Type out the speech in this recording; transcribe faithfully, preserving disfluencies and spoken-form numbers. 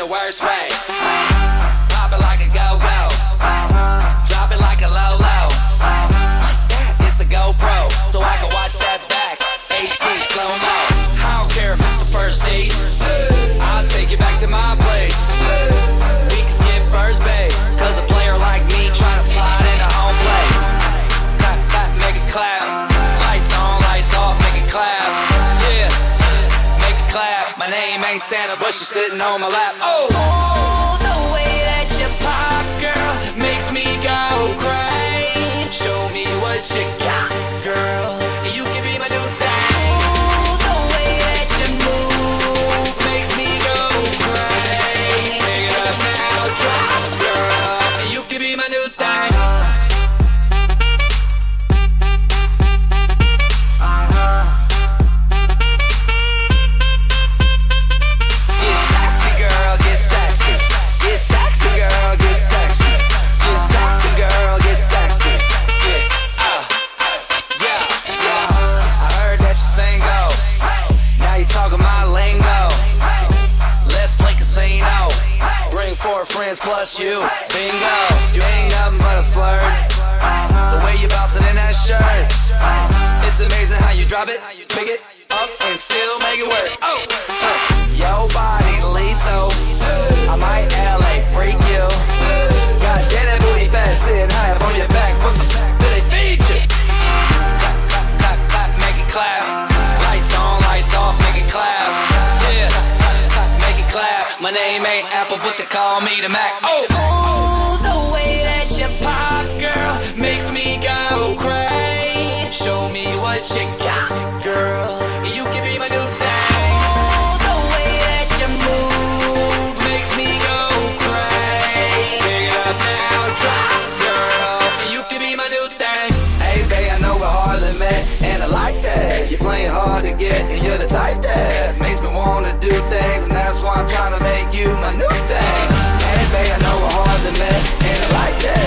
The worst way. Uh-huh. Pop it like a go-go. Uh-huh. Drop it like a low-low. Uh-huh. What's that? It's a GoPro, so I can watch that back. H D slow-mo. I don't care if it's the first date. I'll take you back to my place. We can skip first base, cause a player like me tryna slide into home plate. Clap, clap, make it clap. Lights on, lights off, make it clap. Yeah, make it clap. My name ain't Santa, but she's sitting on my lap. Plus you, bingo. You ain't nothing but a flirt. Uh-huh. The way you bouncing in that shirt. Uh-huh. It's amazing how you drop it, pick it up, and still make it work. Oh, uh. Yo, body lethal. I might L A freak you. God damn that booty fat, sitting high up on your back. What the fuck do they feed you? Clap, clap, clap, clap, make it clap. Lights on, lights off, make it clap. Yeah, clap, clap, make it clap. My name ain't Apple, but they call me the Mac. Oh. Oh, the way that you pop, girl, makes me go crazy. Show me what you got, girl. You can be my new thing. Oh, the way that you move makes me go crazy. Pick up now, drop, girl. You can be my new thing. Hey, babe, I know we're hardly met, and I like that. You're playing hard to get, and you're the type that makes me want to do things, and that's why I'm trying to make you my new thing. Hey, babe, I know we're hard to met, and I like that.